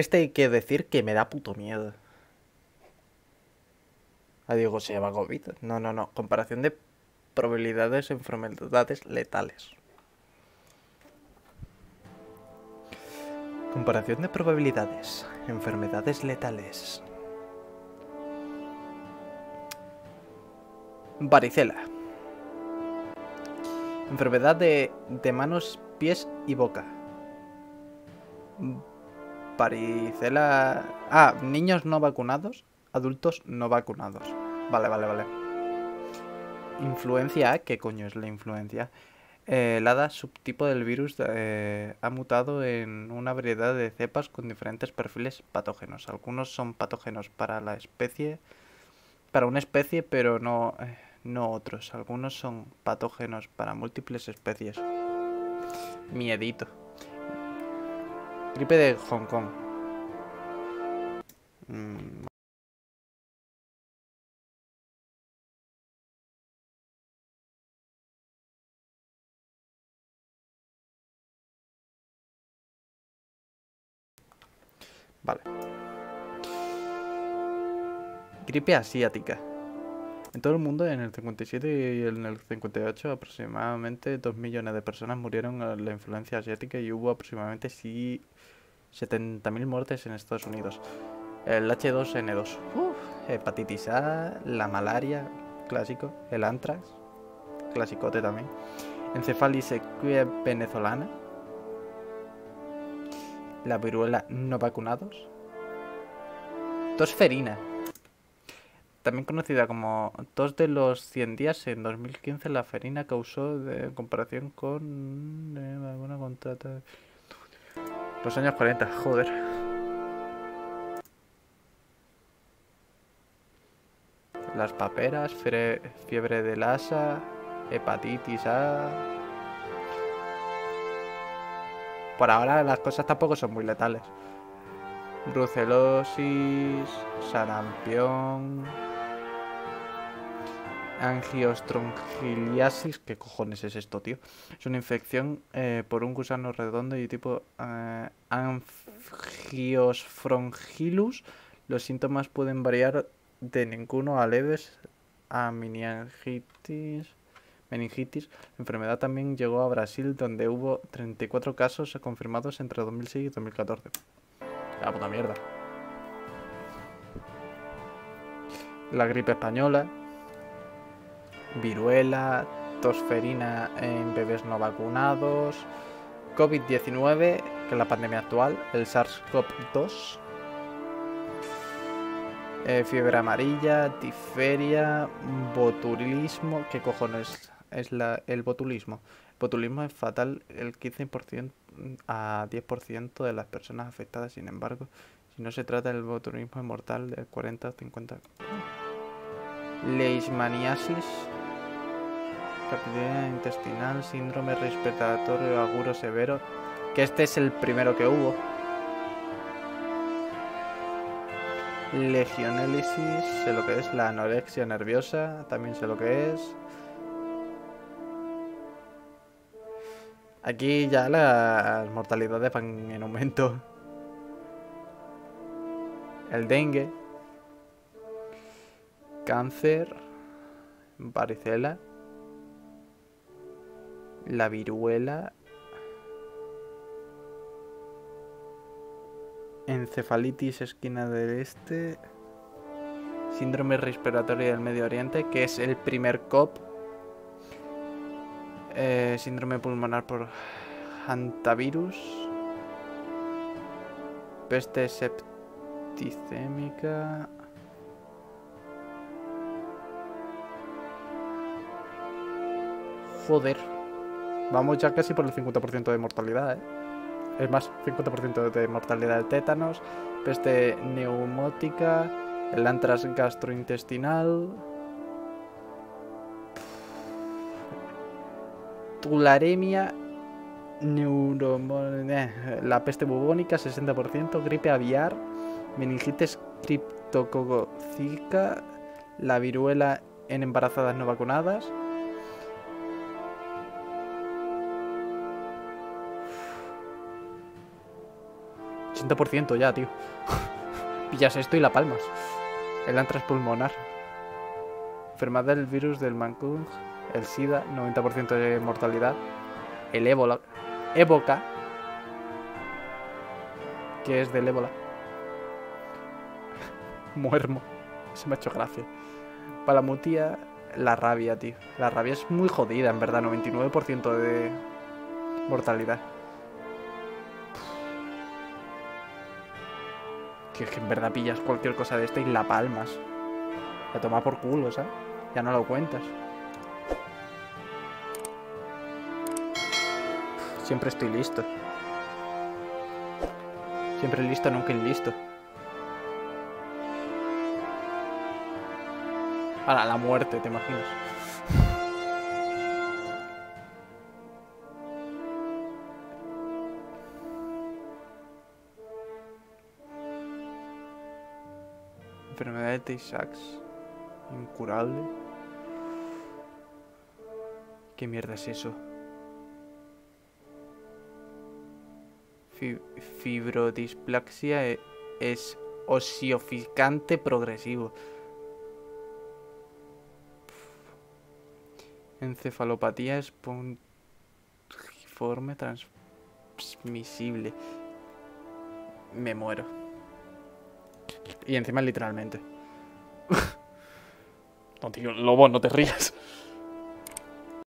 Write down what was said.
Este hay que decir que me da puto miedo. Ah, digo, se llama COVID. No, no, no. Comparación de probabilidades de enfermedades letales. Comparación de probabilidades. Enfermedades letales. Varicela. Enfermedad de manos, pies y boca. Varicela... Ah, niños no vacunados, adultos no vacunados. Vale, vale, vale. Influencia A, ¿qué coño es la influencia? El ADA, subtipo del virus, ha mutado en una variedad de cepas con diferentes perfiles patógenos. Algunos son patógenos para la especie, para una especie, pero no, no otros. Algunos son patógenos para múltiples especies. Miedito. Gripe de Hong Kong. Vale. Gripe asiática. En todo el mundo, en el 57 y en el 58, aproximadamente 2 millones de personas murieron a la influenza asiática y hubo aproximadamente 70.000 muertes en Estados Unidos. El H2N2. Hepatitis A, la malaria, clásico. El antrax, clasicote también. Encefalitis equina venezolana. La viruela no vacunados. Tosferina, también conocida como tos de los 100 días. En 2015 la ferina causó, en comparación con alguna contrata los años 40, joder. Las paperas, fiebre de Lasa, hepatitis A. Por ahora las cosas tampoco son muy letales. Brucelosis, sarampión, angiostrongiliasis. ¿Qué cojones es esto, tío? Es una infección por un gusano redondo y tipo angiosfrongilus. Los síntomas pueden variar de ninguno a leves a meningitis. La enfermedad también llegó a Brasil, donde hubo 34 casos confirmados entre 2006 y 2014. La puta mierda. La gripe española, viruela, tosferina en bebés no vacunados, COVID-19, que es la pandemia actual, el SARS-CoV-2, fiebre amarilla, difteria, botulismo. ¿Qué cojones es el botulismo? El botulismo es fatal el 15% a 10% de las personas afectadas. Sin embargo, si no se trata del botulismo, es mortal del 40 a 50%. Leishmaniasis, capilaria intestinal, síndrome respiratorio agudo severo, que este es el primero que hubo. Legionelosis, sé lo que es. La anorexia nerviosa, también sé lo que es. Aquí ya las mortalidades van en aumento. El dengue, cáncer, varicela, la viruela, encefalitis equina del este, síndrome respiratorio del Medio Oriente, que es el primer COP, síndrome pulmonar por hantavirus, peste septicémica, joder, vamos ya casi por el 50% de mortalidad, Es más, 50% de mortalidad del tétanos, peste neumótica, el antrax gastrointestinal, tularemia, la peste bubónica, 60%, gripe aviar, meningitis criptocócica, la viruela en embarazadas no vacunadas. 80% ya, tío. Pillas esto y la palmas. El antras pulmonar. Enfermedad del virus del Mancung. El SIDA, 90% de mortalidad. El ébola. Éboca. ¿Qué es del ébola? Muermo. Se me ha hecho gracia. Palamutía. La rabia, tío. La rabia es muy jodida, en verdad. 99% de mortalidad. Que es que en verdad pillas cualquier cosa de esta y la palmas. La tomas por culo, ¿sabes? Ya no lo cuentas. Siempre estoy listo. Siempre listo, nunca inlisto. Para la muerte, ¿te imaginas? Enfermedad de Tay-Sachs. Incurable. ¿Qué mierda es eso? Fibrodisplasia es osificante progresivo. Encefalopatía espongiforme transmisible. Me muero. Y encima literalmente. No, tío, lobo, no te rías.